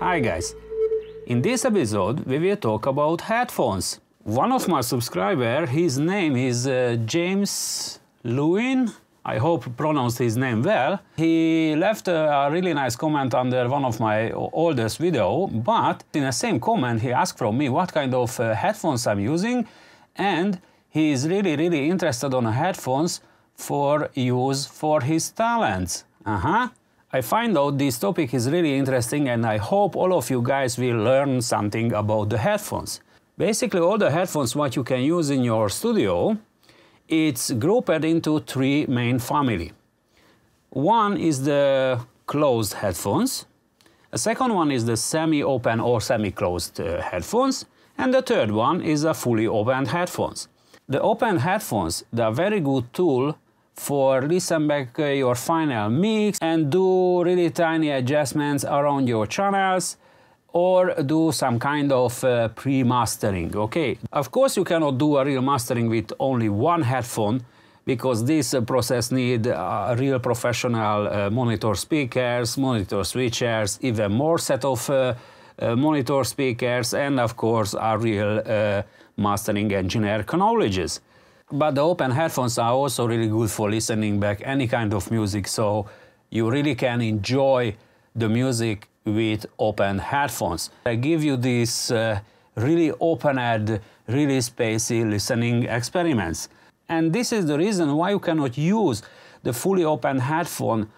Hi guys, in this episode we will talk about headphones. One of my subscribers, his name is James Lewin, I hope pronounced his name well. He left a really nice comment under one of my oldest video, but in the same comment he asked from me what kind of headphones I'm using, and he is really interested on headphones for use for his talents. I find out this topic is really interesting, and I hope all of you guys will learn something about the headphones. Basically all the headphones what you can use in your studio, it's grouped into three main families. One is the closed headphones, a second one is the semi-open or semi-closed headphones, and the third one is a fully opened headphones. The open headphones, they are very good tool for listen back your final mix and do really tiny adjustments around your channels or do some kind of pre-mastering, okay? Of course you cannot do a real mastering with only one headphone, because this process need real professional monitor speakers, monitor switchers, even more set of monitor speakers, and of course a real mastering engineer knowledges. But the open headphones are also really good for listening back any kind of music, so you really can enjoy the music with open headphones. They give you this really open-head, really spacey listening experiments. And this is the reason why you cannot use the fully open headphone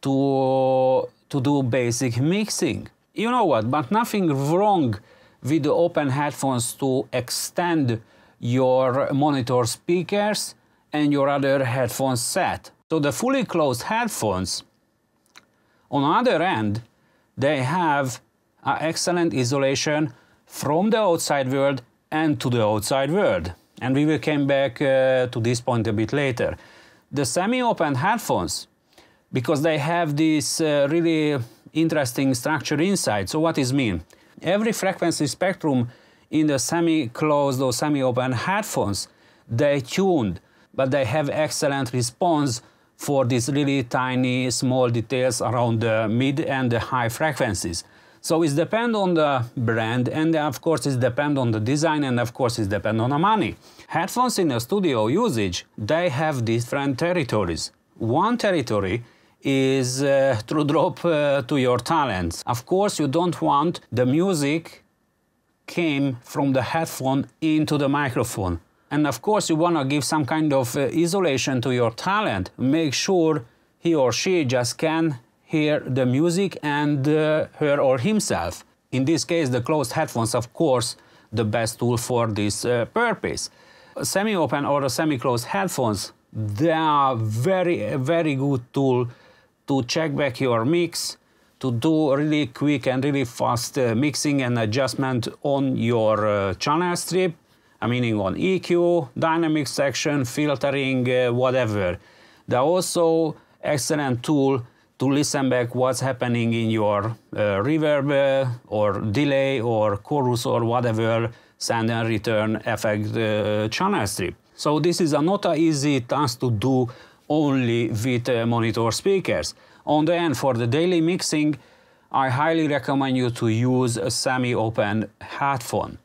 to do basic mixing. You know what, but nothing wrong with the open headphones to extend your monitor speakers and your other headphone set. So the fully closed headphones, on the other end, they have an excellent isolation from the outside world and to the outside world. And we will come back to this point a bit later. The semi-open headphones, because they have this really interesting structure inside. So what does it mean? Every frequency spectrum in the semi-closed or semi-open headphones, they tuned, but they have excellent response for these really tiny, small details around the mid and the high frequencies. So it depends on the brand, and of course it depends on the design, and of course it depends on the money. Headphones in the studio usage, they have different territories. One territory is to drop to your talents. Of course you don't want the music came from the headphone into the microphone. And of course you want to give some kind of isolation to your talent. Make sure he or she just can hear the music and her or himself. In this case the closed headphones, of course, the best tool for this purpose. Semi-open or semi-closed headphones, they are very good tool to check back your mix, to do really quick and really fast mixing and adjustment on your channel strip, meaning on EQ, dynamic section, filtering, whatever. They're also excellent tool to listen back what's happening in your reverb or delay or chorus or whatever send and return effect channel strip. So this is not an easy task to do only with monitor speakers. On the end, for the daily mixing, I highly recommend you to use a semi-open headphone.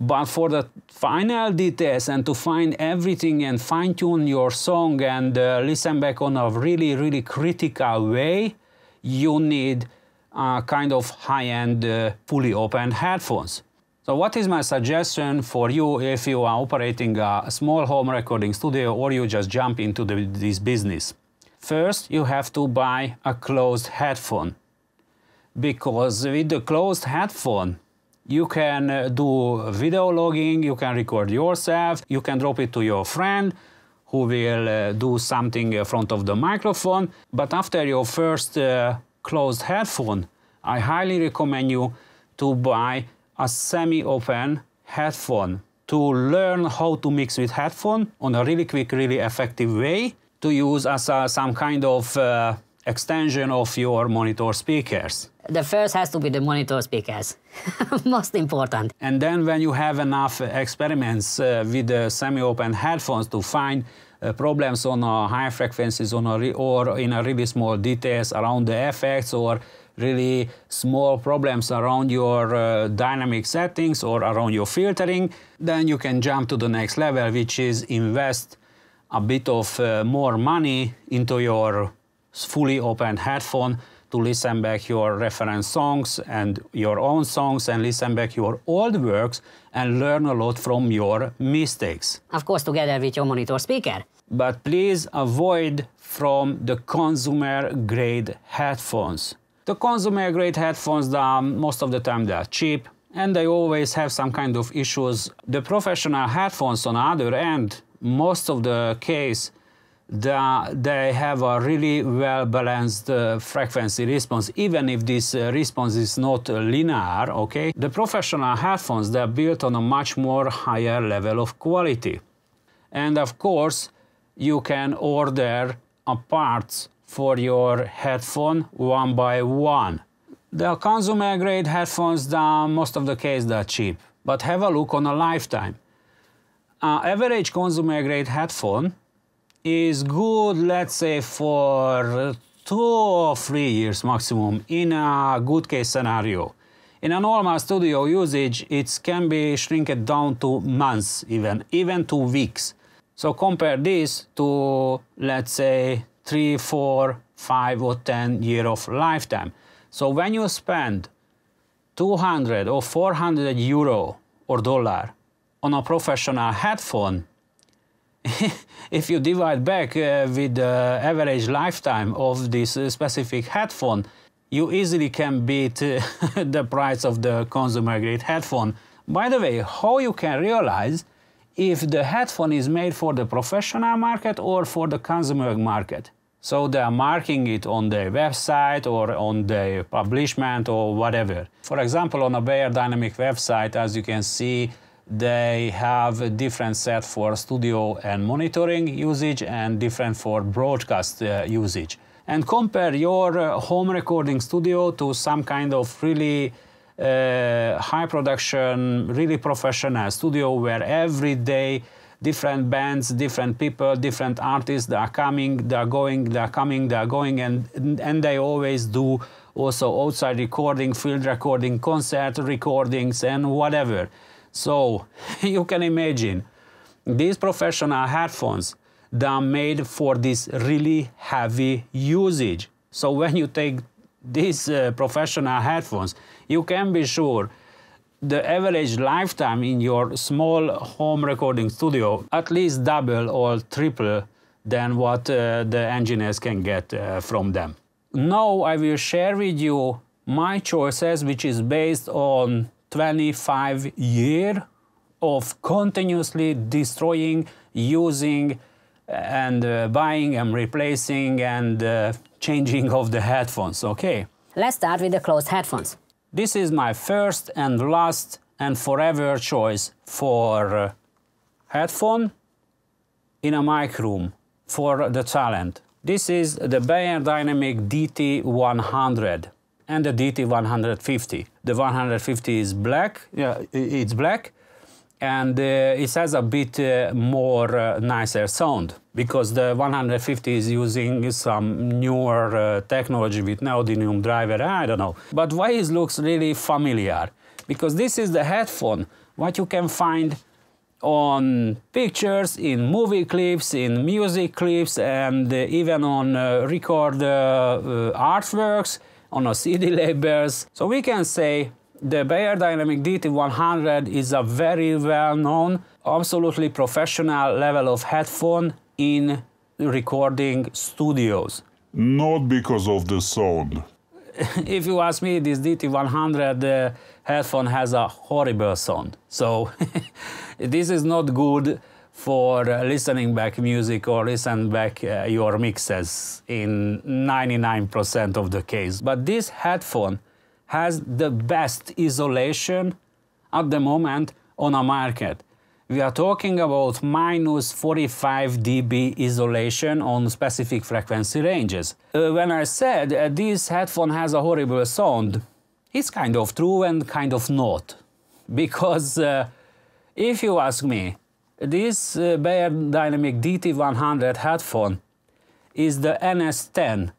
But for the final details and to find everything and fine-tune your song and listen back on a really critical way, you need a kind of high-end fully open headphones. So what is my suggestion for you if you are operating a small home recording studio or you just jump into this business? First, you have to buy a closed headphone, because with the closed headphone you can do video logging, you can record yourself, you can drop it to your friend who will do something in front of the microphone. But after your first closed headphone, I highly recommend you to buy a semi-open headphone to learn how to mix with headphone on a really quick, really effective way, to use as some kind of extension of your monitor speakers. The first has to be the monitor speakers, most important. And then when you have enough experiments with semi-open headphones to find problems on high frequencies or in a really small details around the effects or really small problems around your dynamic settings or around your filtering, then you can jump to the next level, which is invest a bit of more money into your fully open headphone to listen back your reference songs and your own songs and listen back your old works and learn a lot from your mistakes. Of course, together with your monitor speaker. But please avoid from the consumer grade headphones. The consumer grade headphones, most of the time they are cheap and they always have some kind of issues. The professional headphones on the other end, most of the case, they have a really well-balanced frequency response, even if this response is not linear, okay? The professional headphones, they're built on a much more higher level of quality. And of course, you can order parts for your headphone one by one. The consumer-grade headphones, most of the case, they're cheap, but have a look on a lifetime. Average consumer-grade headphone is good, let's say, for 2 or 3 years maximum in a good case scenario. In a normal studio usage, it can be shrinked down to months, even 2 weeks. So compare this to, let's say, 3, 4, 5, or 10 years of lifetime. So when you spend 200 or 400 euro or dollar on a professional headphone, if you divide back with the average lifetime of this specific headphone, you easily can beat the price of the consumer-grade headphone. By the way, how you can realize if the headphone is made for the professional market or for the consumer market? So they are marking it on their website or on their publishment or whatever. For example, on a Beyerdynamic website, as you can see, they have a different set for studio and monitoring usage and different for broadcast usage. And compare your home recording studio to some kind of really high production, really professional studio where every day different bands, different people, different artists, they are coming, they are going, they are coming, they are going, and they always do also outside recording, field recording, concert recordings and whatever. So you can imagine, these professional headphones, they are made for this really heavy usage. So when you take these professional headphones, you can be sure the average lifetime in your small home recording studio at least double or triple than what the engineers can get from them. Now I will share with you my choices, which is based on 25 years of continuously destroying, using and buying and replacing and changing of the headphones, okay? Let's start with the closed headphones. This is my first and last and forever choice for headphone in a mic room for the talent. This is the Beyerdynamic DT 100. And the DT 150. The 150 is black. Yeah, it's black, and it has a bit more nicer sound because the 150 is using some newer technology with neodymium driver. I don't know, but why it looks really familiar? Because this is the headphone what you can find on pictures, in movie clips, in music clips, and even on record artworks, on a CD labels. So we can say the Beyerdynamic DT 100 is a very well-known, absolutely professional level of headphone in recording studios. Not because of the sound. If you ask me, this DT 100 headphone has a horrible sound. So this is not good for listening back music or listen back your mixes in 99% of the case. But this headphone has the best isolation at the moment on a market. We are talking about minus 45 dB isolation on specific frequency ranges. When I said this headphone has a horrible sound, it's kind of true and kind of not. Because if you ask me, this Beyerdynamic DT 100 headphone is the NS10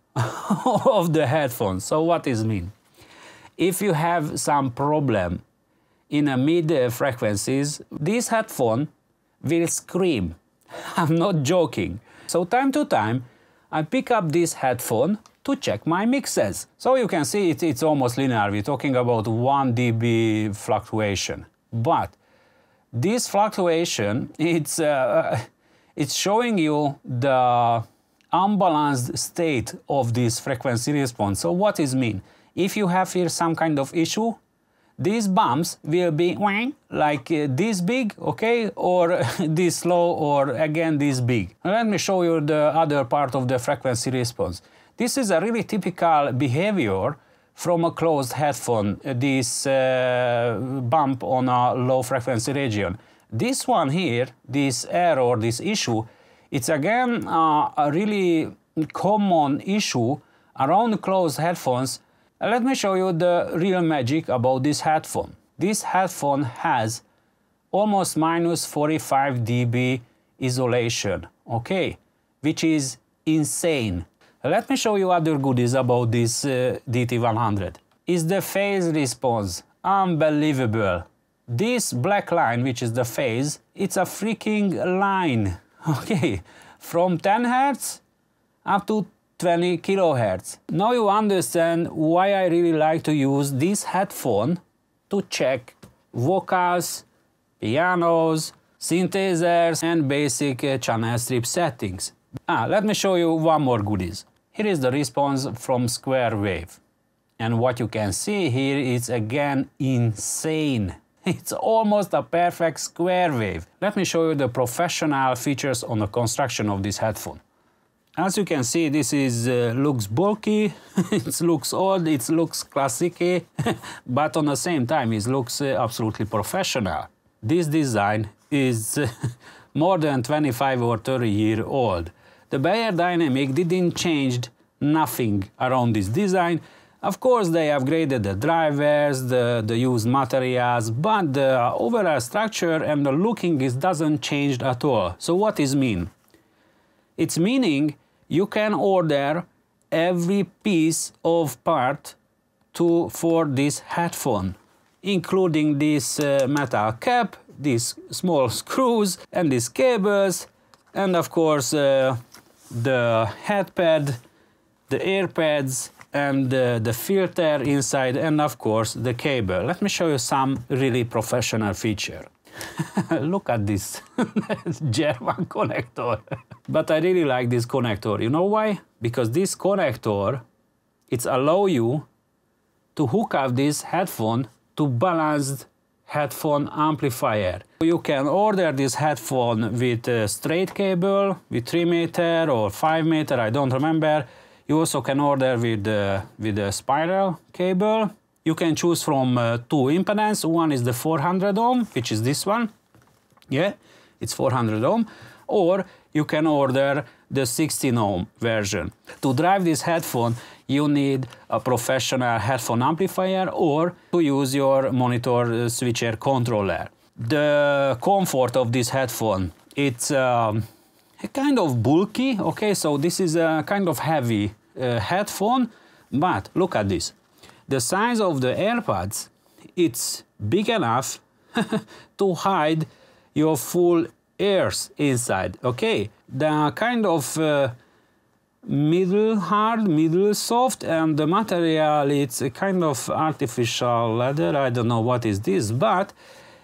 of the headphone. So what does it mean? If you have some problem in a mid-frequencies, this headphone will scream. I'm not joking. So time to time, I pick up this headphone to check my mixes. So you can see it's almost linear. We're talking about 1 dB fluctuation. But this fluctuation, it's showing you the unbalanced state of this frequency response. So what does it mean? If you have here some kind of issue, these bumps will be like this big, okay, or this low, or again this big. Let me show you the other part of the frequency response. This is a really typical behavior from a closed headphone, this bump on a low frequency region. This one here, this error, this issue, it's again a really common issue around closed headphones. Let me show you the real magic about this headphone. This headphone has almost minus 45 dB isolation, okay, which is insane. Let me show you other goodies about this DT100. Is the phase response unbelievable? This black line, which is the phase, it's a freaking line, okay, from 10 Hz up to 20 kHz. Now you understand why I really like to use this headphone to check vocals, pianos, synthesizers and basic channel strip settings. Let me show you one more goodies. Here is the response from square wave. And what you can see here is again insane. It's almost a perfect square wave. Let me show you the professional features on the construction of this headphone. As you can see, this is looks bulky, it looks old, it looks classic, but on the same time it looks absolutely professional. This design is more than 25 or 30 years old. The Beyerdynamic didn't change nothing around this design. Of course, they upgraded the drivers, the used materials, but the overall structure and the looking doesn't change at all. So what does it mean? It's meaning you can order every piece of part for this headphone, including this metal cap, these small screws and these cables, and of course the headpad, the earpads and the filter inside, and of course the cable. Let me show you some really professional feature. Look at this German connector. But I really like this connector. You know why? Because this connector, it's allow you to hook up this headphone to balanced headphone amplifier. You can order this headphone with a straight cable, with 3 meter or 5 meter, I don't remember. You also can order with a spiral cable. You can choose from two impedance. One is the 400 ohm, which is this one. Yeah, it's 400 ohm. Or you can order the 16 ohm version. To drive this headphone, you need a professional headphone amplifier or to use your monitor switcher controller. The comfort of this headphone, it's kind of bulky. Okay, so this is a kind of heavy headphone, but look at this. The size of the AirPods, it's big enough to hide your full ears inside, okay? The kind of middle hard, middle soft, and the material, it's a kind of artificial leather, I don't know what is this, but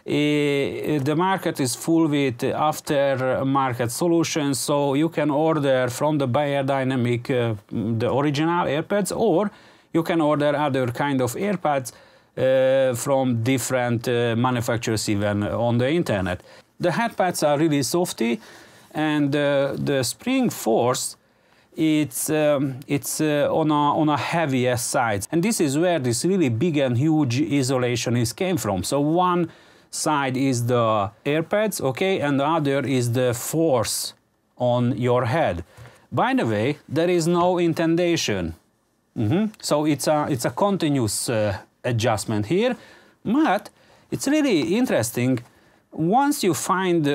the market is full with aftermarket solutions, so you can order from the Beyerdynamic the original AirPods, or you can order other kind of AirPods from different manufacturers, even on the internet. The headpads are really softy, and the spring force, it's on a heavier side. And this is where this really big and huge isolation came from. So one side is the AirPods, okay, and the other is the force on your head. By the way, there is no indentation. So it's a continuous adjustment here, but it's really interesting. Once you find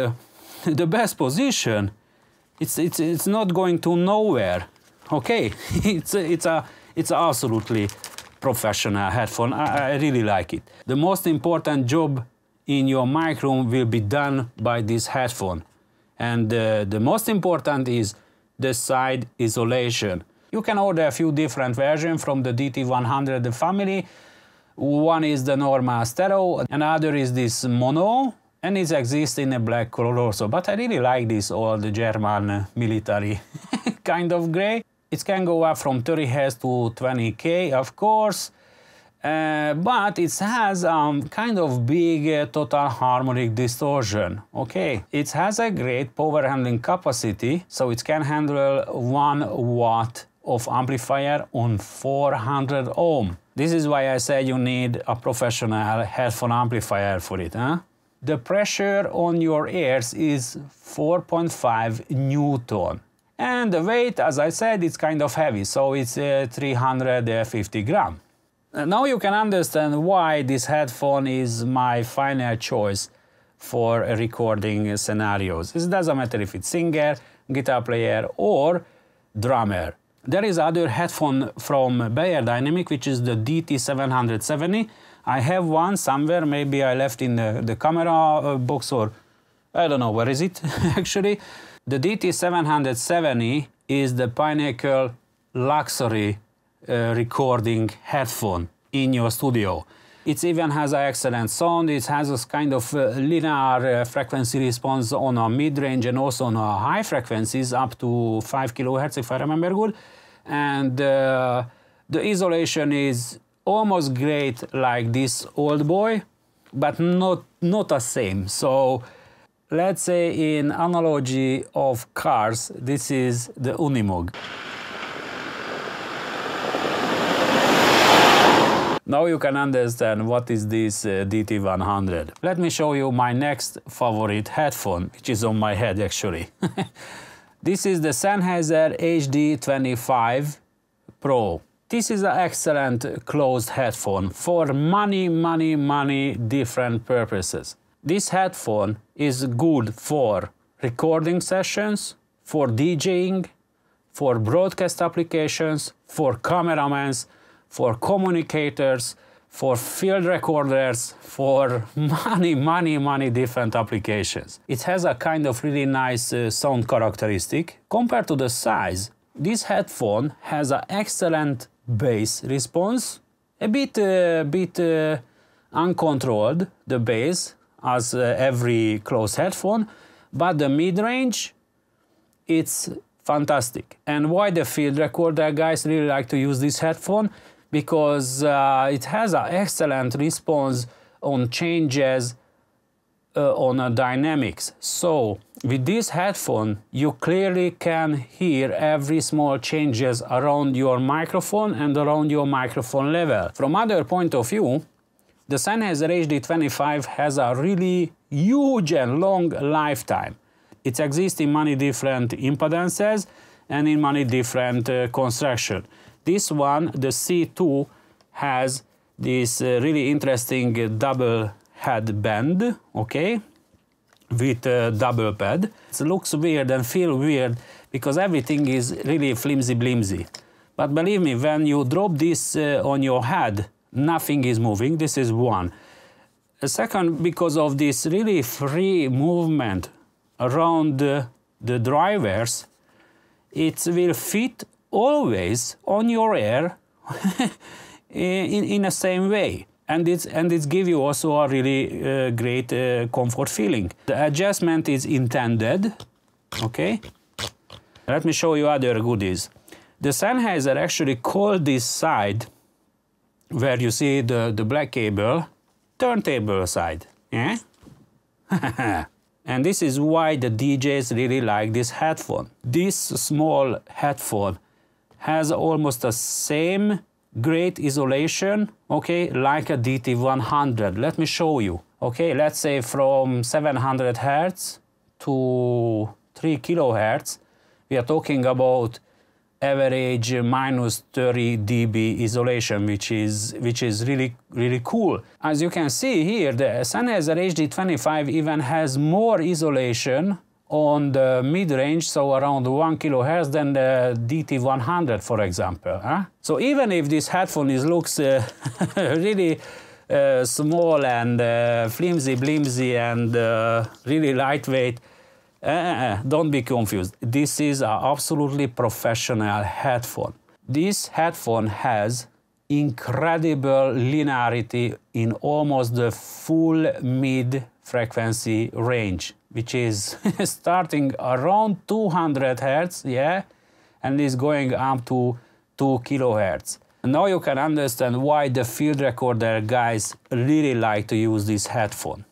the best position, it's not going to nowhere. Okay, it's absolutely professional headphone. I really like it. The most important job in your mic room will be done by this headphone, and the most important is the side isolation. You can order a few different versions from the DT 100 family. One is the normal stereo, another is this mono, and it exists in a black color also. But I really like this old German military kind of gray. It can go up from 30 Hz to 20K, of course, but it has kind of big total harmonic distortion. Okay, it has a great power handling capacity, so it can handle 1 watt of amplifier on 400 ohm. This is why I say you need a professional headphone amplifier for it, huh? The pressure on your ears is 4.5 Newton. And the weight, as I said, it's kind of heavy, so it's 350 grams. Now you can understand why this headphone is my final choice for recording scenarios. It doesn't matter if it's singer, guitar player or drummer. There is other headphone from Beyerdynamic, which is the DT770. I have one somewhere, maybe I left in the camera box, or I don't know where is it actually. The DT770 is the pinnacle luxury recording headphone in your studio. It even has an excellent sound. It has a kind of linear frequency response on a mid-range and also on high frequencies up to 5 kHz if I remember good. And the isolation is almost great like this old boy, but not the same. So let's say in analogy of cars, this is the Unimog. Now you can understand what is this DT100. Let me show you my next favorite headphone, which is on my head actually. This is the Sennheiser HD25 Pro. This is an excellent closed headphone for many different purposes. This headphone is good for recording sessions, for DJing, for broadcast applications, for cameramen, for communicators, for field recorders, for many different applications. It has a kind of really nice sound characteristic. Compared to the size, this headphone has an excellent bass response, a bit uncontrolled, the bass, as every closed headphone, but the mid-range, it's fantastic. And why the field recorder guys really like to use this headphone? Because it has an excellent response on changes on dynamics. So with this headphone, you clearly can hear every small changes around your microphone and around your microphone level. From other point of view, the Sennheiser HD25 has a really huge and long lifetime. It exists in many different impedances and in many different construction. This one, the C2, has this really interesting double headband, okay, with double pad. It looks weird and feels weird because everything is really flimsy-blimsy. But believe me, when you drop this on your head, nothing is moving. This is one. Second, because of this really free movement around the drivers, it will fit always on your ear in the same way, and it's give you also a really great comfort feeling. The adjustment is intended. Okay, let me show you other goodies. The Sennheiser actually called this side where you see the black cable, turntable side, yeah? And this is why the DJs really like this headphone. This small headphone has almost the same great isolation, okay, like a DT100. Let me show you. Okay, let's say from 700 Hertz to 3 kilohertz, we are talking about average minus 30 dB isolation, which is really cool. As you can see here, the Sennheiser HD25 even has more isolation on the mid-range, so around 1 kilohertz, than the DT100, for example. Huh? So even if this headphone looks really small and flimsy and really lightweight, don't be confused. This is an absolutely professional headphone. This headphone has incredible linearity in almost the full mid frequency range, which is starting around 200 Hertz, yeah, and is going up to 2 kilohertz. Now you can understand why the field recorder guys really like to use this headphone.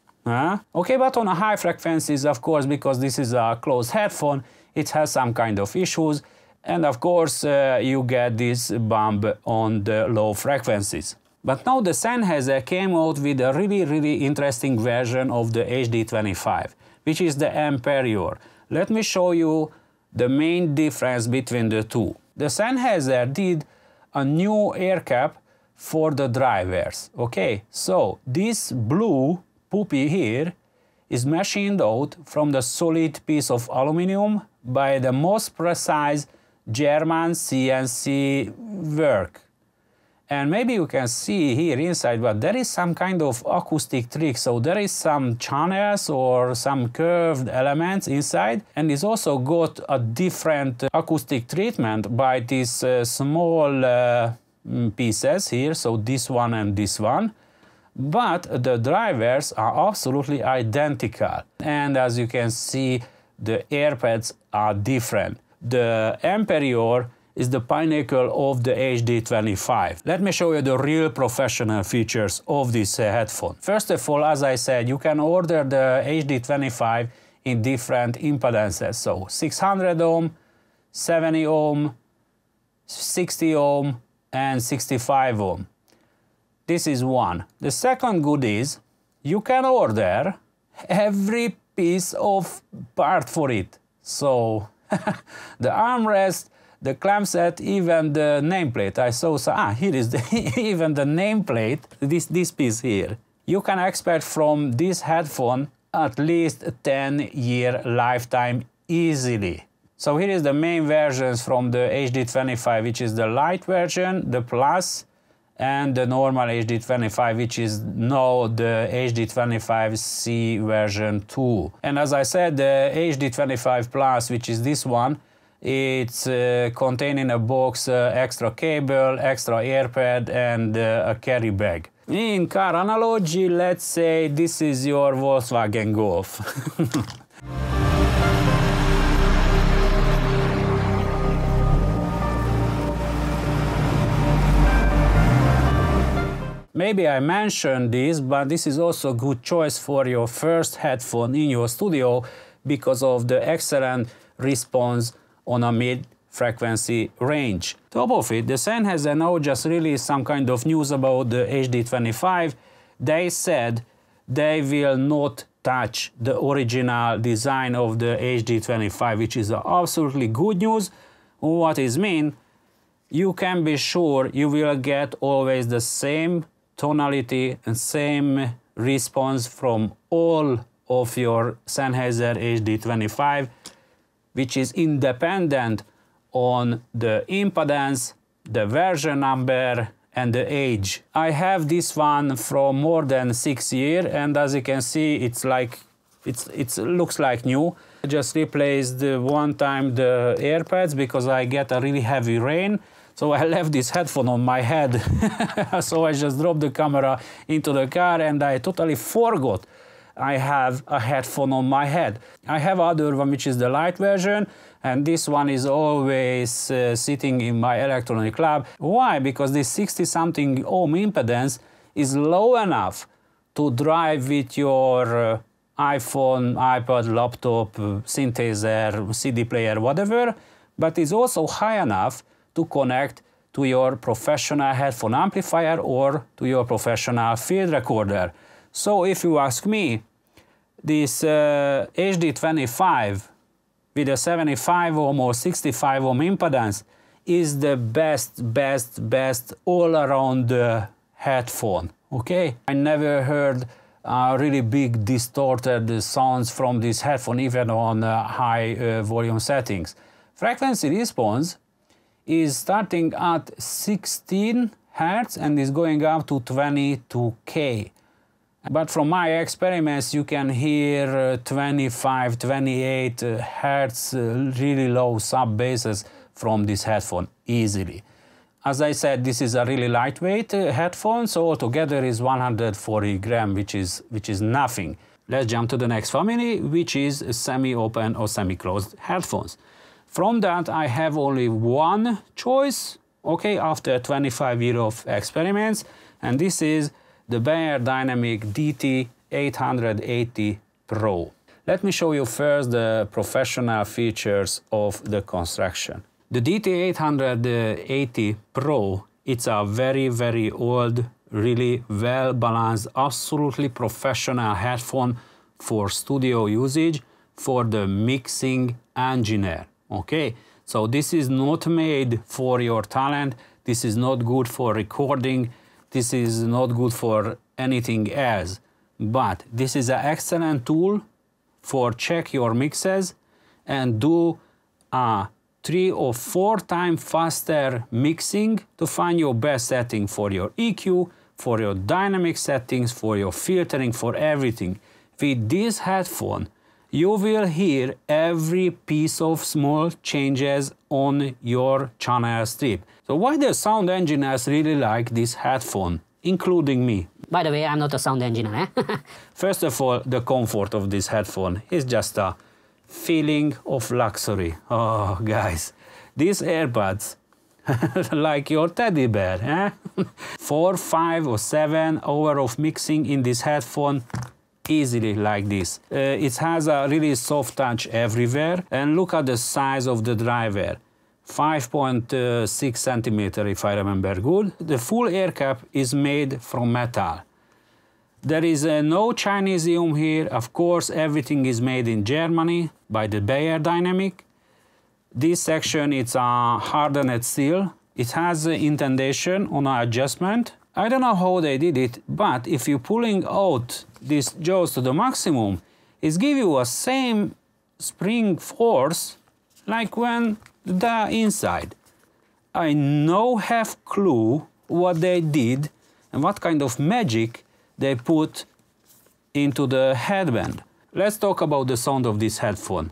Okay, but on a high frequencies, of course, because this is a closed headphone, it has some kind of issues, and of course you get this bump on the low frequencies. But now the Sennheiser came out with a really interesting version of the HD25, which is the Amperior. Let me show you the main difference between the two. The Sennheiser did a new air cap for the drivers. Okay, so this blue puppy here is machined out from the solid piece of aluminum by the most precise German CNC work. And maybe you can see here inside, but there is some kind of acoustic trick. So there is some channels or some curved elements inside, and it's also got a different acoustic treatment by these small pieces here. So this one and this one. But the drivers are absolutely identical. And as you can see, the AirPods are different. The Amperior is the pinnacle of the HD25. Let me show you the real professional features of this headphone. First of all, as I said, you can order the HD25 in different impedances. So 600 ohm, 70 ohm, 60 ohm, and 65 ohm. This is one. The second good is you can order every piece of part for it. So the armrest, the clampset, even the nameplate. I saw, here is the even the nameplate, this piece here. You can expect from this headphone at least a 10-year lifetime easily. So here is the main versions from the HD25, which is the light version, the Plus, and the normal HD25, which is now the HD25C version 2. And as I said, the HD25 Plus, which is this one, it's containing a box, extra cable, extra AirPad, and a carry bag. In car analogy, let's say this is your Volkswagen Golf. Maybe I mentioned this, but this is also a good choice for your first headphone in your studio because of the excellent response on a mid-frequency range. Top of it, the Sennheiser now just released some kind of news about the HD25. They said they will not touch the original design of the HD25, which is absolutely good news. What is mean? You can be sure you will get always the same tonality and same response from all of your Sennheiser HD25, which is independent on the impedance, the version number, and the age. I have this one from more than 6 years, and as you can see, it looks like new. I just replaced one time the AirPods because I get a really heavy rain. So I left this headphone on my head. So I just dropped the camera into the car and I totally forgot I have a headphone on my head. I have other one, which is the light version, and this one is always sitting in my electronic lab. Why? Because this 60-something ohm impedance is low enough to drive with your iPhone, iPad, laptop, synthesizer, CD player, whatever, but it's also high enough to connect to your professional headphone amplifier or to your professional field recorder. So if you ask me, this HD25 with a 75 ohm or 65 ohm impedance is the best all-around headphone, okay? I never heard really big distorted sounds from this headphone, even on high volume settings. Frequency response is starting at 16 Hz and is going up to 22K. But from my experiments, you can hear 25, 28 Hz really low sub basses from this headphone easily. As I said, this is a really lightweight headphone, so altogether is 140 grams, which is nothing. Let's jump to the next family, which is semi-open or semi-closed headphones. From that, I have only one choice, okay, after 25 years of experiments, and this is the Beyerdynamic DT 880 Pro. Let me show you first the professional features of the construction. The DT 880 Pro, it's a very old, really well-balanced, absolutely professional headphone for studio usage for the mixing engineer, okay? So this is not made for your talent, this is not good for recording, this is not good for anything else, but this is an excellent tool for check your mixes and do a 3 or 4 times faster mixing to find your best setting for your EQ, for your dynamic settings, for your filtering, for everything. With this headphone, you will hear every piece of small changes on your channel strip. So why do sound engineers really like this headphone, including me? By the way, I'm not a sound engineer. Eh? First of all, the comfort of this headphone is just a feeling of luxury. Oh, guys, these AirPods, like your teddy bear, eh? 4, 5 or 7 hours of mixing in this headphone, easily like this. It has a really soft touch everywhere, and look at the size of the driver, 5.6 centimeter, if I remember good. The full air cap is made from metal. There is no Chinesium here, of course, everything is made in Germany by the Beyerdynamic. This section is hardened steel. It has indentation on an adjustment. I don't know how they did it, but if you're pulling out this jaws to the maximum, it gives you a same spring force like when the inside. I no have clue what they did and what kind of magic they put into the headband. Let's talk about the sound of this headphone.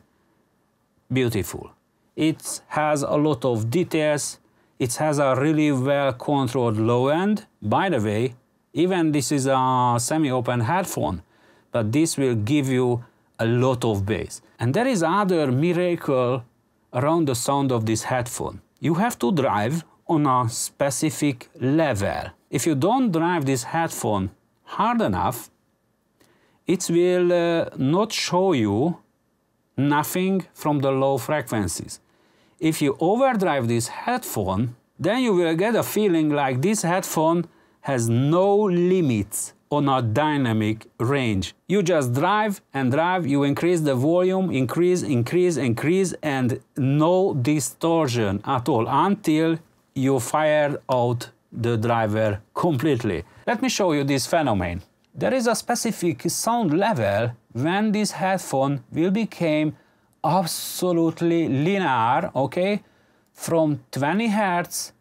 Beautiful. It has a lot of details. It has a really well-controlled low end. By the way, even this is a semi-open headphone, but this will give you a lot of bass. And there is other miracle around the sound of this headphone. You have to drive on a specific level. If you don't drive this headphone hard enough, it will not show you nothing from the low frequencies. If you overdrive this headphone, then you will get a feeling like this headphone has no limits on a dynamic range. You just drive and drive, you increase the volume, increase, and no distortion at all until you fire out the driver completely. Let me show you this phenomenon. There is a specific sound level when this headphone will become absolutely linear, okay, from 20 Hz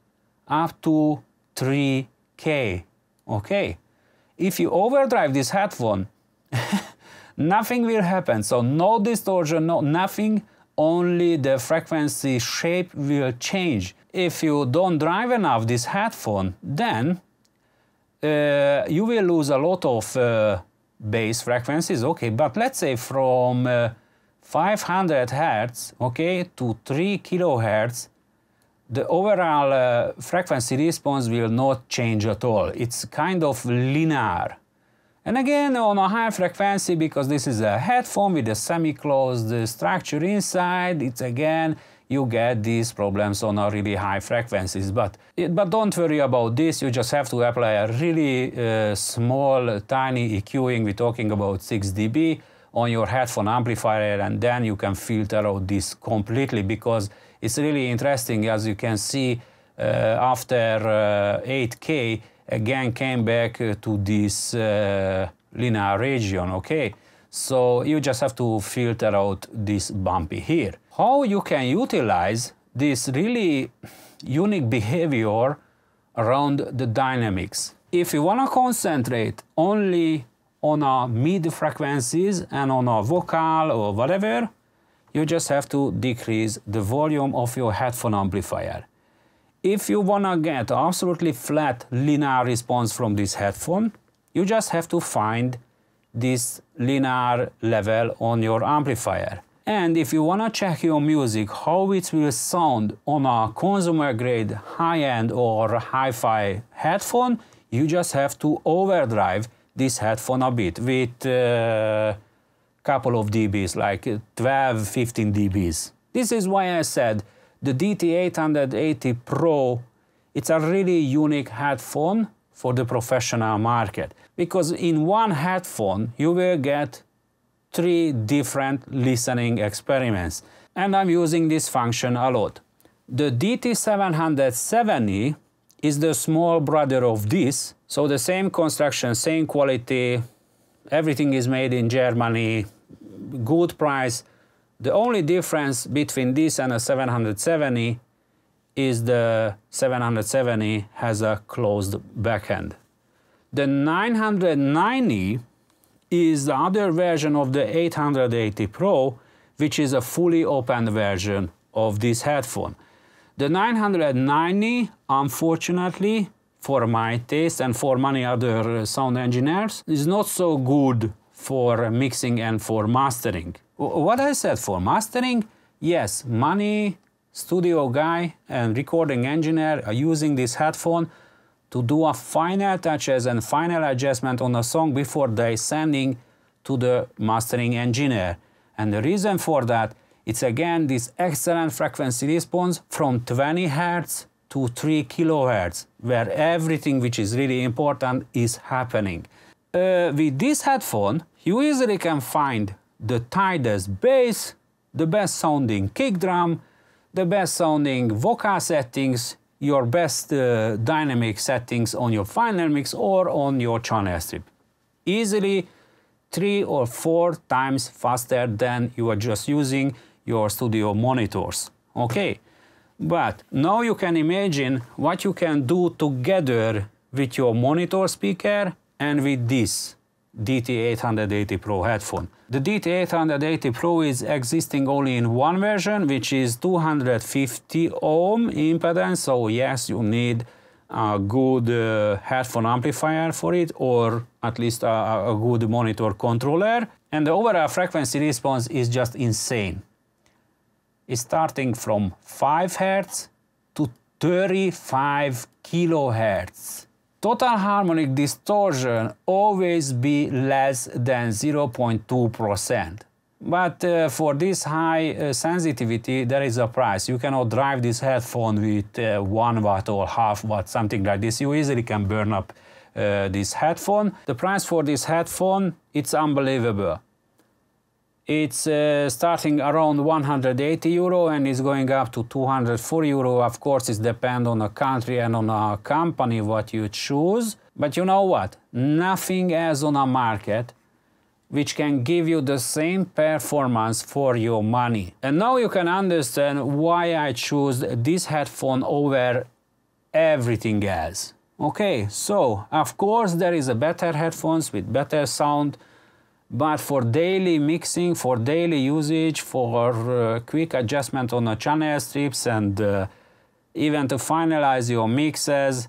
up to 3K, okay. If you overdrive this headphone, nothing will happen, so no distortion, no nothing, only the frequency shape will change. If you don't drive enough this headphone, then you will lose a lot of bass frequencies, okay, but let's say from 500 Hz, okay, to 3 kHz, the overall frequency response will not change at all. It's kind of linear. And again, on a high frequency, because this is a headphone with a semi-closed structure inside, it's again you get these problems on a really high frequencies. But don't worry about this, you just have to apply a really small, tiny EQing, we're talking about 6 dB, on your headphone amplifier, and then you can filter out this completely, because it's really interesting. As you can see, after 8K, again came back to this linear region, okay? So you just have to filter out this bumpy here. How you can utilize this really unique behavior around the dynamics? If you want to concentrate only on a mid frequencies and on a vocal or whatever, you just have to decrease the volume of your headphone amplifier. If you want to get absolutely flat linear response from this headphone, you just have to find this linear level on your amplifier. And if you want to check your music, how it will sound on a consumer grade high-end or hi-fi headphone, you just have to overdrive this headphone a bit with a couple of dBs, like 12, 15 dBs. This is why I said the DT 880 Pro, it's a really unique headphone for the professional market, because in one headphone you will get 3 different listening experiments, and I'm using this function a lot. The DT770 is the small brother of this, so the same construction, same quality, everything is made in Germany, good price. The only difference between this and a 770 is the 770 has a closed backend. The 990 is the other version of the 880 Pro, which is a fully open version of this headphone. The 990, unfortunately, for my taste and for many other sound engineers, is not so good for mixing and for mastering. What I said for mastering, yes, money, studio guy and recording engineer are using this headphone to do a final touches and final adjustment on a song before they sending to the mastering engineer. And the reason for that, it's again this excellent frequency response from 20 Hz to 3 kHz, where everything which is really important is happening. With this headphone, you easily can find the tightest bass, the best sounding kick drum, the best sounding vocal settings, your best dynamic settings on your final mix or on your channel strip. Easily 3 or 4 times faster than you are just using your studio monitors. Okay, but now you can imagine what you can do together with your monitor speaker and with this DT 880 Pro headphone. The DT 880 Pro is existing only in one version, which is 250 ohm impedance, so yes, you need a good headphone amplifier for it, or at least a good monitor controller. And the overall frequency response is just insane. It's starting from 5 Hz to 35 kHz. Total harmonic distortion always be less than 0.2%. But for this high sensitivity, there is a price. You cannot drive this headphone with 1 watt or half watt, something like this. You easily can burn up this headphone. The price for this headphone, it's unbelievable. It's starting around 180 euro and is going up to 204 euro. Of course, it depends on the country and on a company what you choose. But you know what? Nothing else on a market which can give you the same performance for your money. And now you can understand why I choose this headphone over everything else. Okay, so of course there is a better headphones with better sound. But for daily mixing, for daily usage, for quick adjustment on the channel strips and even to finalize your mixes,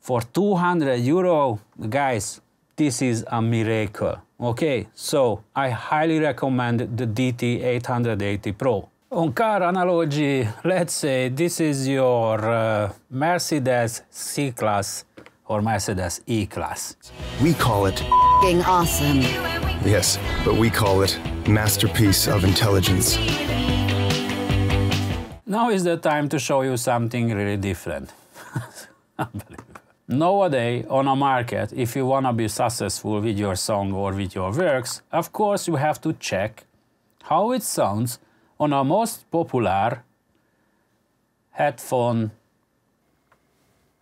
for 200 euro, guys, this is a miracle. Okay, so I highly recommend the DT 880 Pro. On car analogy, let's say this is your Mercedes C-Class or Mercedes E-Class. We call it awesome. Yes, but we call it masterpiece of intelligence. Now is the time to show you something really different. Unbelievable. Nowadays, on a market, if you wanna be successful with your song or with your works, of course you have to check how it sounds on a most popular headphone.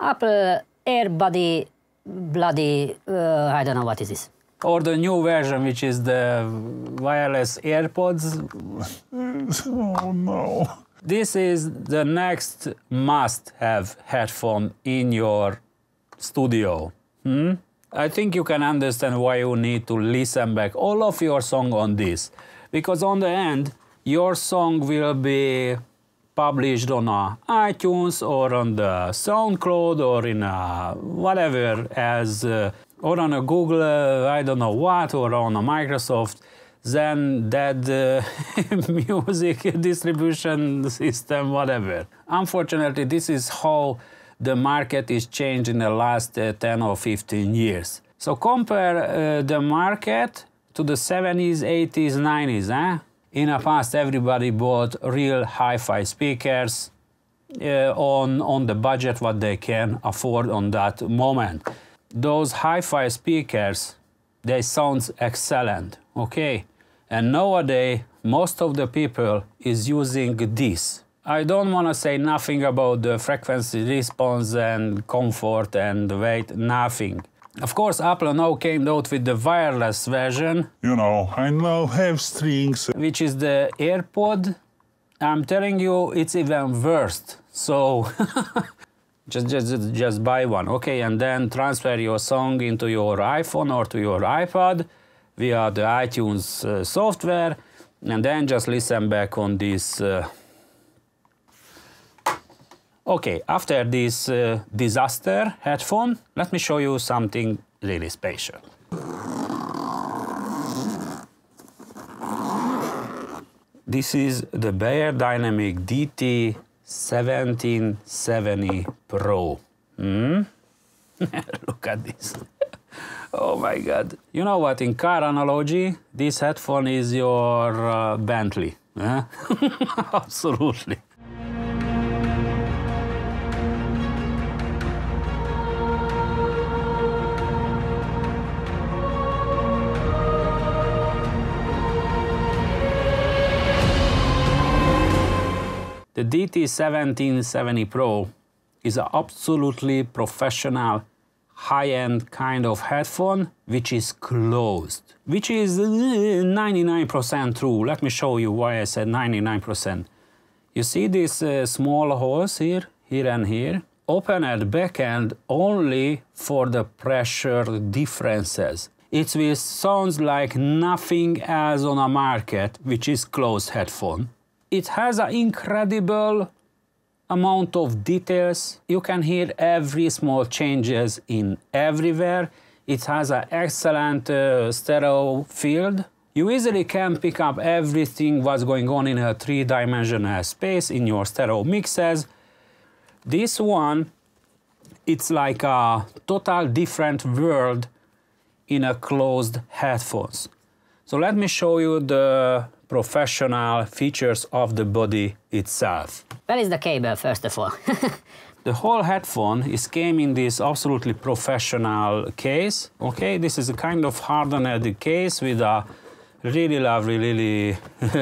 Apple AirPods, bloody, I don't know what is this. Or the new version, which is the wireless AirPods. Oh no. This is the next must-have headphone in your studio. I think you can understand why you need to listen back all of your song on this. Because on the end, your song will be published on iTunes or on the SoundCloud or in whatever as or on a Google, I don't know what, or on a Microsoft. Then that music distribution system, whatever. Unfortunately, this is how the market is changed in the last 10 or 15 years. So compare the market to the 70s, 80s, 90s. In the past, everybody bought real hi-fi speakers on the budget what they can afford on that moment. Those hi-fi speakers, they sound excellent, okay? And nowadays, most of the people is using this. I don't want to say nothing about the frequency response and comfort and weight, nothing. Of course, Apple now came out with the wireless version. You know, I now have strings. Which is the AirPod. I'm telling you, it's even worse. So, just buy one, okay? And then transfer your song into your iPhone or to your iPod via the iTunes software, and then just listen back on this. Okay, after this disaster headphone, let me show you something really special. This is the Beyerdynamic DT 1770 PRO. Look at this. Oh my God. You know what, in car analogy, this headphone is your Bentley. Absolutely. The DT 1770 PRO is an absolutely professional high-end kind of headphone, which is closed, which is 99% true. Let me show you why I said 99%. You see these small holes here, here and here? Open at back end only for the pressure differences. It will sound like nothing else on a market, which is closed headphone. It has an incredible amount of details. You can hear every small changes in everywhere. It has an excellent stereo field. You easily can pick up everything what's going on in a three-dimensional space in your stereo mixes. This one, it's like a total different world in a closed headphones. So let me show you the professional features of the body itself. Where is the cable, first of all? The whole headphone is came in this absolutely professional case. Okay, this is a kind of hardened case with a really lovely, really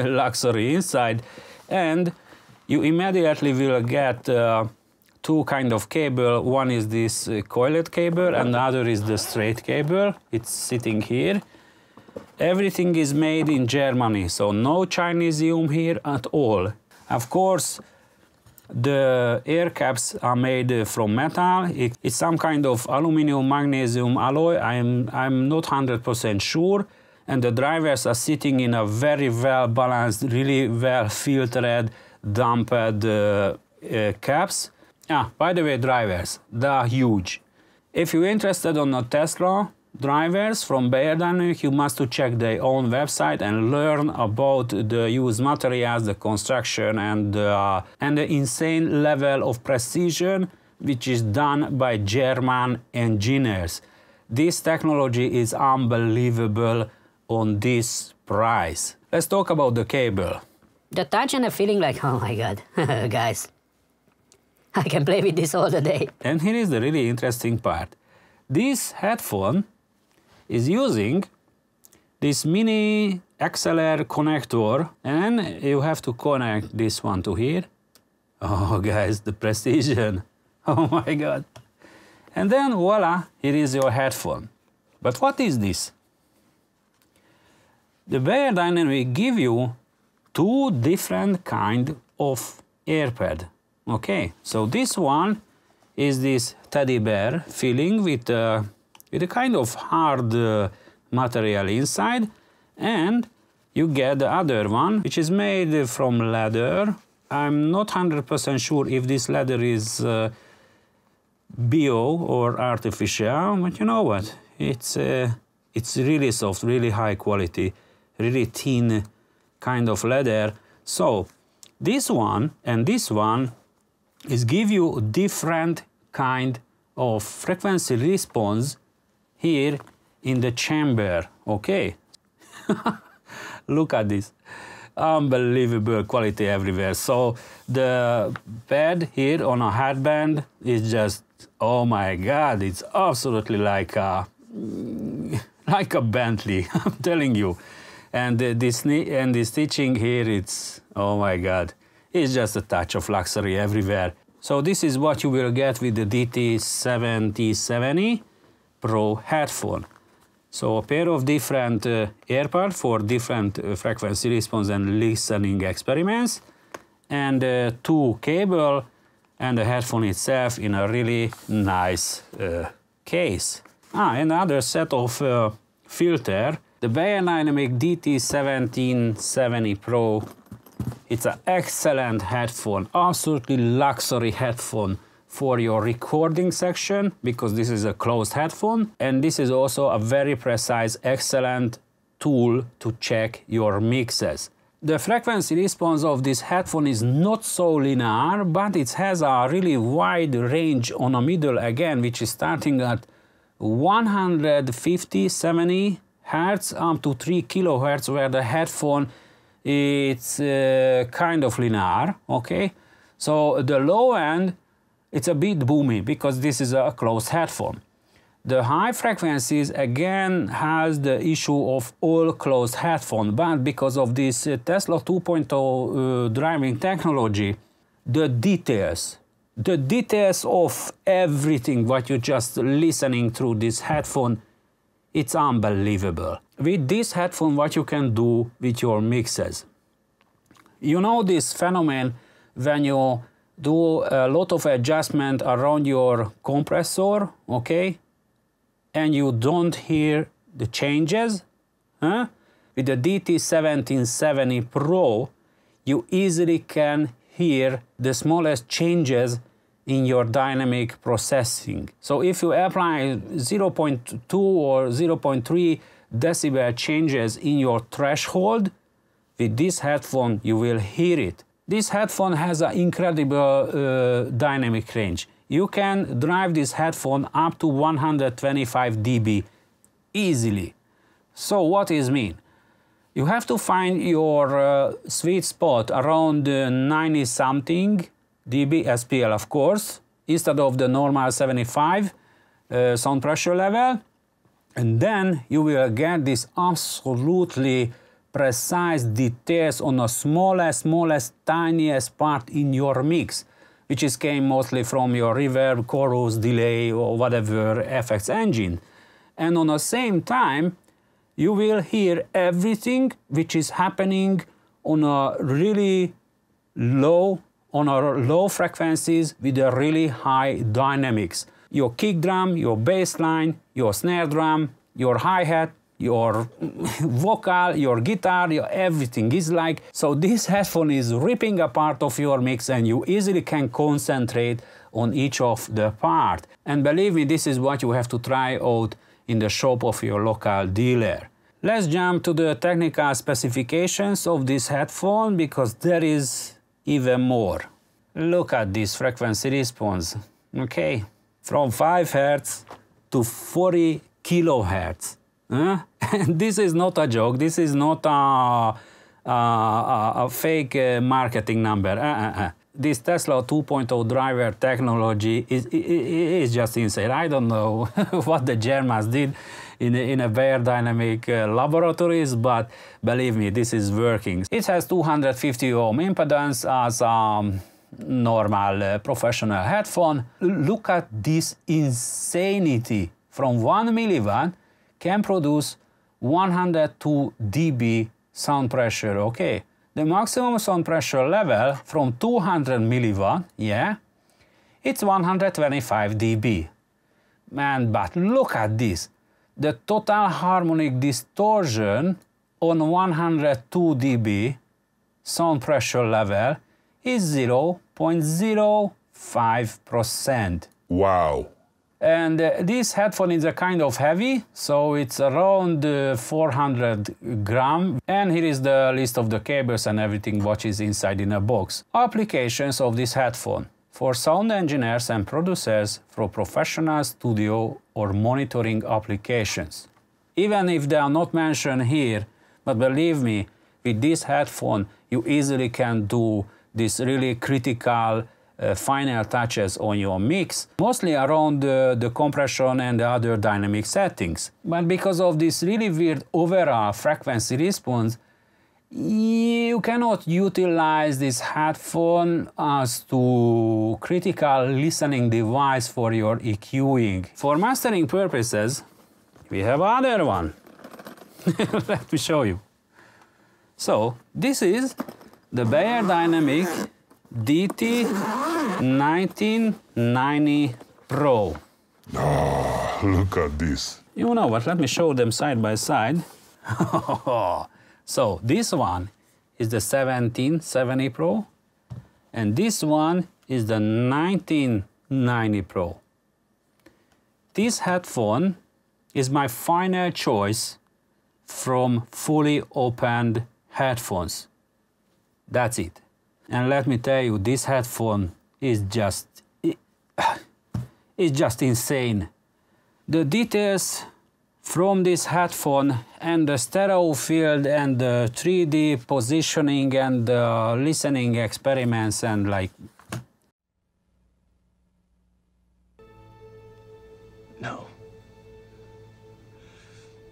luxury inside. And you immediately will get two kind of cable. One is this coiled cable and the other is the straight cable. It's sitting here. Everything is made in Germany, so no Chineseium here at all. Of course, the air caps are made from metal. It's some kind of aluminum magnesium alloy. I'm not 100% sure. And the drivers are sitting in a very well balanced, really well filtered, damped caps. By the way, drivers, they are huge. If you're interested on a Tesla, drivers from Beyerdynamic, you must check their own website and learn about the used materials, the construction, and the insane level of precision which is done by German engineers. This technology is unbelievable on this price. Let's talk about the cable. The touch and the feeling, like, oh my god, guys, I can play with this all the day. And here is the really interesting part. This headphone is using this mini XLR connector, and you have to connect this one to here. Oh guys, the precision, oh my god. And then voila, here is your headphone. But what is this? The Beyerdynamic give you two different kind of AirPod. Okay, so this one is this teddy bear feeling with a kind of hard material inside, and you get the other one, which is made from leather. I'm not 100% sure if this leather is bio or artificial, but you know what? It's really soft, really high quality, really thin kind of leather. So this one and this one is give you different kind of frequency response here in the chamber. Okay, look at this. Unbelievable quality everywhere. So the pad here on a headband is just, oh my god, it's absolutely like a Bentley, I'm telling you. And this stitching here, it's, oh my god, it's just a touch of luxury everywhere. So this is what you will get with the DT770 Pro headphone. So a pair of different AirPods for different frequency response and listening experiments, and two cable and the headphone itself in a really nice case. Another set of filter, the Beyerdynamic DT 1770 Pro. It's an excellent headphone, absolutely luxury headphone for your recording section, because this is a closed headphone, and this is also a very precise, excellent tool to check your mixes. The frequency response of this headphone is not so linear, but it has a really wide range on a middle again, which is starting at 150, 70 Hz up to 3 kHz, where the headphone it's kind of linear, okay? So the low end, it's a bit boomy because this is a closed headphone. The high frequencies again has the issue of all closed headphone, but because of this Tesla 2.0 driving technology, the details of everything what you just listening through this headphone, it's unbelievable. With this headphone, what you can do with your mixes. You know this phenomenon when you do a lot of adjustment around your compressor, okay? And you don't hear the changes, huh? With the DT1770 Pro, you easily can hear the smallest changes in your dynamic processing. So if you apply 0.2 or 0.3 decibel changes in your threshold, with this headphone you will hear it. This headphone has an incredible dynamic range. You can drive this headphone up to 125 dB easily. So what does it mean? You have to find your sweet spot around 90 something dB SPL, of course, instead of the normal 75 sound pressure level. And then you will get this absolutely precise details on the smallest, tiniest part in your mix, which is came mostly from your reverb, chorus, delay, or whatever effects engine. And on the same time, you will hear everything which is happening on a really low, on our low frequencies with a really high dynamics. Your kick drum, your bass line, your snare drum, your hi-hat, your vocal, your guitar, your everything is like. So this headphone is ripping a part of your mix, and you easily can concentrate on each of the part. And believe me, this is what you have to try out in the shop of your local dealer. Let's jump to the technical specifications of this headphone, because there is even more. Look at this frequency response, okay? From 5 Hz to 40 kHz. And this is not a joke, this is not a fake marketing number. This Tesla 2.0 driver technology is just insane. I don't know what the Germans did in a Beyerdynamic laboratories, but believe me, this is working. It has 250 ohm impedance as normal professional headphone. Look at this insanity. From 1 mW can produce 102 dB sound pressure, okay. The maximum sound pressure level from 200 mW, yeah, it's 125 dB. Man, but look at this. The total harmonic distortion on 102 dB sound pressure level is 0.05%. Wow. And this headphone is a kind of heavy, so it's around 400 grams. And here is the list of the cables and everything what is inside in a box. Applications of this headphone. For sound engineers and producers, for professional studio or monitoring applications. Even if they are not mentioned here, but believe me, with this headphone you easily can do this really critical final touches on your mix, mostly around the compression and the other dynamic settings. But because of this really weird overall frequency response, you cannot utilize this headphone as to critical listening device for your EQing. For mastering purposes, we have other one. Let me show you. So this is the Beyerdynamic DT 1990 PRO. Oh, look at this. You know what, let me show them side by side. So this one is the 1770 PRO and this one is the 1990 PRO. This headphone is my final choice from fully opened headphones. That's it. And let me tell you, this headphone is just insane. The details from this headphone and the stereo field and the 3D positioning and the listening experiments and like... No.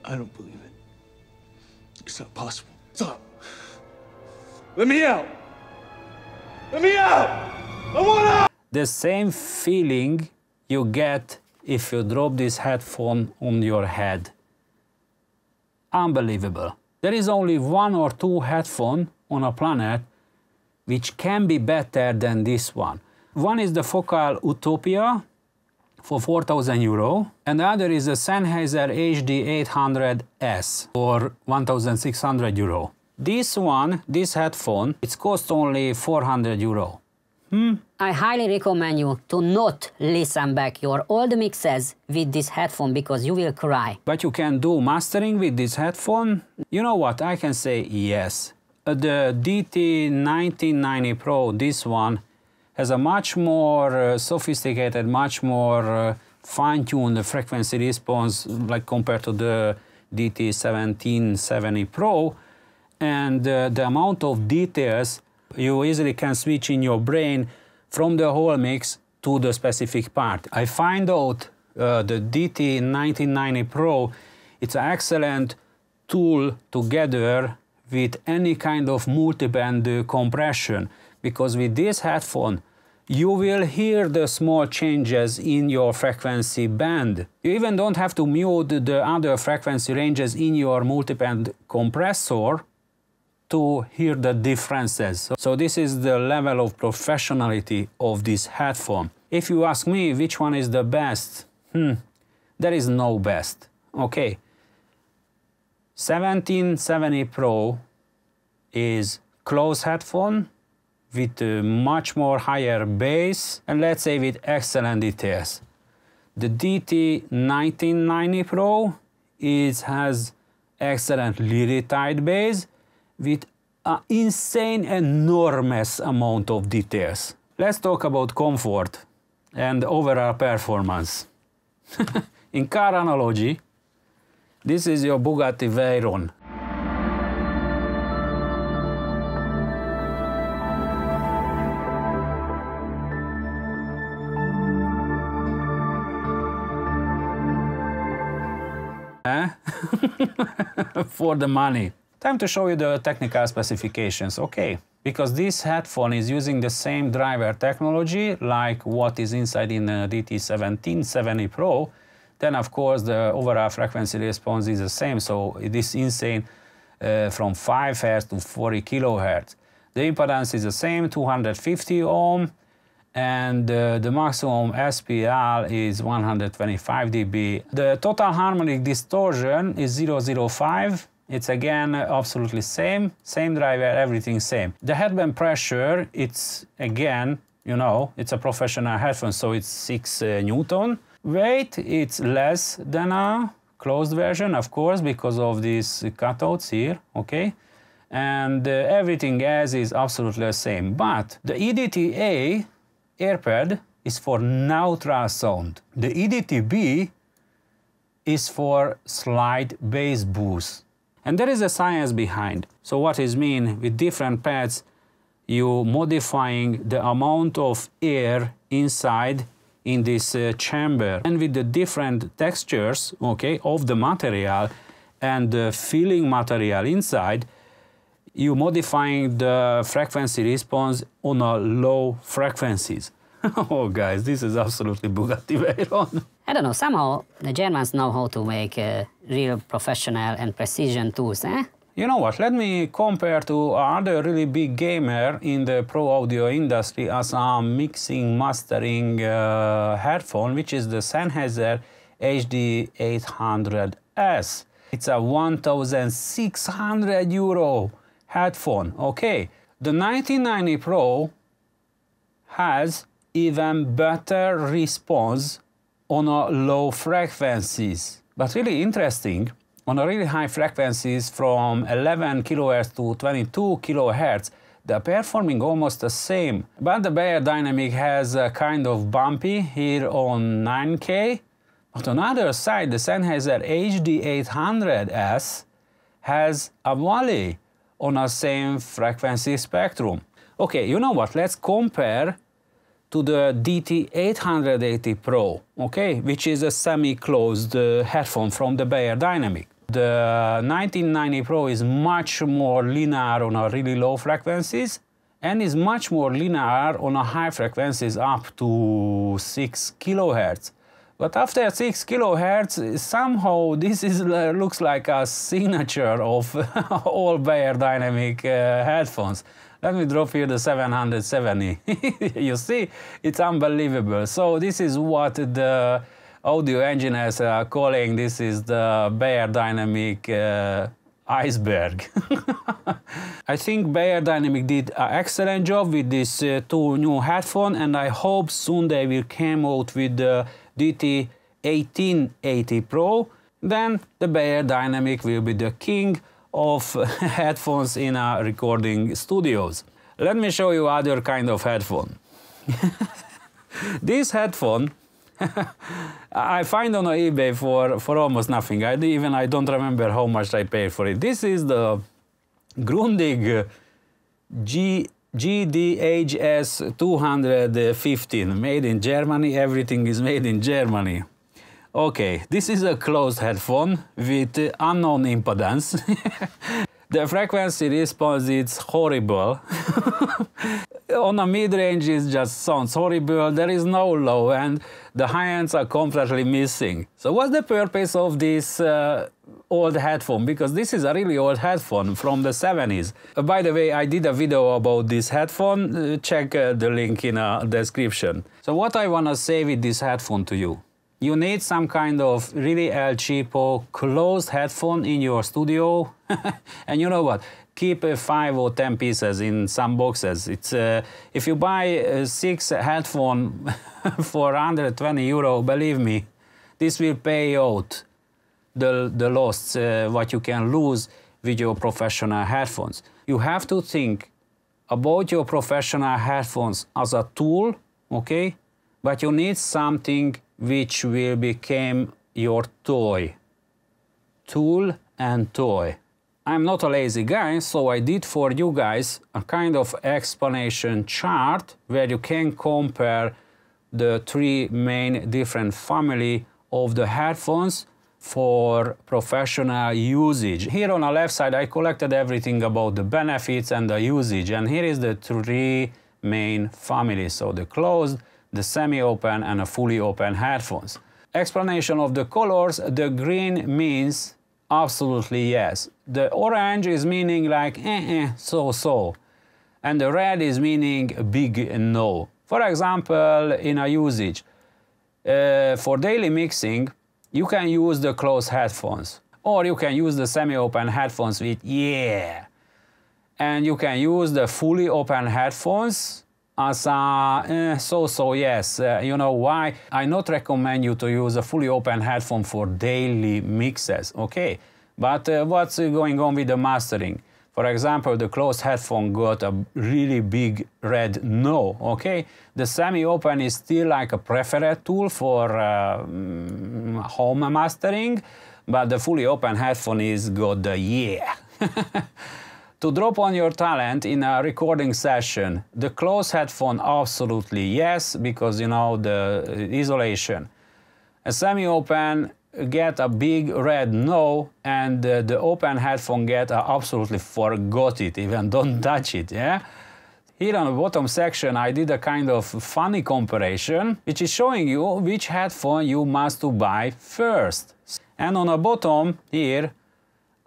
I don't believe it. It's not possible. Stop! Let me out! Let me out! I want out! The same feeling you get if you drop this headphone on your head. Unbelievable. There is only one or two headphones on a planet which can be better than this one. One is the Focal Utopia for 4,000 euro and the other is the Sennheiser HD 800S for 1,600 euro. This one, this headphone, it's cost only 400 euro. I highly recommend you to not listen back your old mixes with this headphone because you will cry. But you can do mastering with this headphone? You know what, I can say yes. The DT 1990 Pro, this one, has a much more sophisticated, much more fine-tuned frequency response like compared to the DT 1770 Pro. And the amount of details you easily can switch in your brain from the whole mix to the specific part. I find out the DT 1990 Pro, it's an excellent tool together with any kind of multiband compression, because with this headphone you will hear the small changes in your frequency band. You even don't have to mute the other frequency ranges in your multiband compressor to hear the differences. So this is the level of professionality of this headphone. If you ask me which one is the best, there is no best. Okay, 1770 Pro is close headphone with much more higher bass and let's say with excellent details. The DT 1990 Pro has excellent lyritide bass with an insane, enormous amount of details. Let's talk about comfort and overall performance. In car analogy, this is your Bugatti Veyron. for the money. Time to show you the technical specifications, okay? Because this headphone is using the same driver technology like what is inside in the DT1770 Pro, then of course the overall frequency response is the same, so it is insane from 5 Hz to 40 kHz. The impedance is the same, 250 ohm, and the maximum SPL is 125 dB. The total harmonic distortion is 0.05. It's again absolutely same driver, everything same. The headband pressure, it's again, you know, it's a professional headphone, so it's 6 Newton. Weight, it's less than a closed version, of course, because of these cutouts here, okay? And everything else is absolutely the same. But the EDTA AirPad is for neutral sound. The EDTB is for slight bass boost. And there is a science behind. So what is mean with different pads, you modifying the amount of air inside in this chamber, and with the different textures, okay, of the material and the filling material inside, you modifying the frequency response on a low frequencies. Oh guys, this is absolutely Bugatti Veyron. I don't know, somehow the Germans know how to make real professional and precision tools, eh? You know what, let me compare to another really big gamer in the pro audio industry as a mixing, mastering headphone, which is the Sennheiser HD 800S. It's a 1,600 euro headphone, okay. The 1990 Pro has even better response on a low frequencies. But really interesting, on a really high frequencies from 11 kHz to 22 kHz, they're performing almost the same. But the Beyerdynamic has a kind of bumpy here on 9K. But on the other side, the Sennheiser HD 800S has a valley on the same frequency spectrum. Okay, you know what, let's compare to the DT 880 Pro, okay, which is a semi-closed headphone from the Beyerdynamic. The 1990 Pro is much more linear on a really low frequencies and is much more linear on a high frequencies up to 6 kHz. But after 6 kHz, somehow this is, looks like a signature of all Beyerdynamic headphones. Let me drop here the 770. You see, it's unbelievable. So this is what the audio engineers are calling, this is the Beyerdynamic iceberg. I think Beyerdynamic did an excellent job with these two new headphones, and I hope soon they will come out with the DT 1880 Pro. Then the Beyerdynamic will be the king of headphones in our recording studios. Let me show you other kind of headphone. This headphone I find on eBay for almost nothing. I don't remember how much I paid for it. This is the Grundig GDHS215, made in Germany. Everything is made in Germany. Okay, this is a closed headphone with unknown impedance. The frequency response is horrible. On a mid-range it just sounds horrible, there is no low, and the high-ends are completely missing. So what's the purpose of this old headphone? Because this is a really old headphone from the 70s. By the way, I did a video about this headphone, check the link in the description. So what I wanna say with this headphone to you? You need some kind of really El Cheapo closed headphone in your studio. And you know what? Keep 5 or 10 pieces in some boxes. It's, if you buy 6 headphones for 120 euro, believe me, this will pay out the loss, what you can lose with your professional headphones. You have to think about your professional headphones as a tool, okay? But you need something which will become your toy. Tool and toy. I'm not a lazy guy, so I did for you guys a kind of explanation chart where you can compare the 3 main different family of the headphones for professional usage. Here on the left side I collected everything about the benefits and the usage, and here is the three main families, so the closed, the semi-open and a fully open headphones. Explanation of the colors, the green means absolutely yes, the orange is meaning like so-so, and the red is meaning big no. For example, in a usage, for daily mixing, you can use the closed headphones, or you can use the semi-open headphones with yeah, and you can use the fully open headphones as a so-so yes. You know why? I not recommend you to use a fully open headphone for daily mixes, okay? But what's going on with the mastering? For example, the closed headphone got a really big red no, okay? The semi-open is still like a preferred tool for home mastering, but the fully open headphone is got the yeah. To drop on your talent in a recording session, the closed headphone absolutely yes, because you know the isolation. A semi-open get a big red no, and the open headphone get absolutely forgot it, even don't touch it, yeah? Here on the bottom section I did a kind of funny comparison, which is showing you which headphone you must to buy first. And on the bottom here,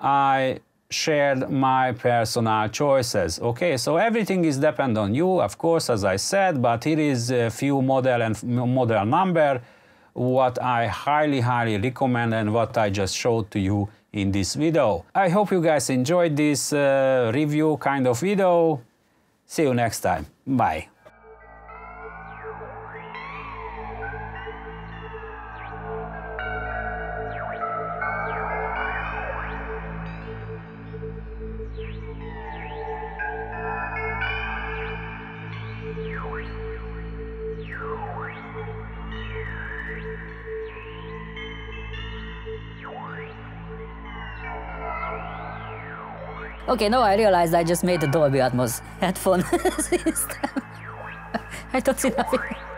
I shared my personal choices, okay? So everything is depend on you, of course, as I said, but here is a few model and model number, what I highly recommend and what I just showed to you in this video. I hope you guys enjoyed this review kind of video. See you next time. Bye. Okay, now I realized I just made the Dolby Atmos headphone system. I thought it's enough.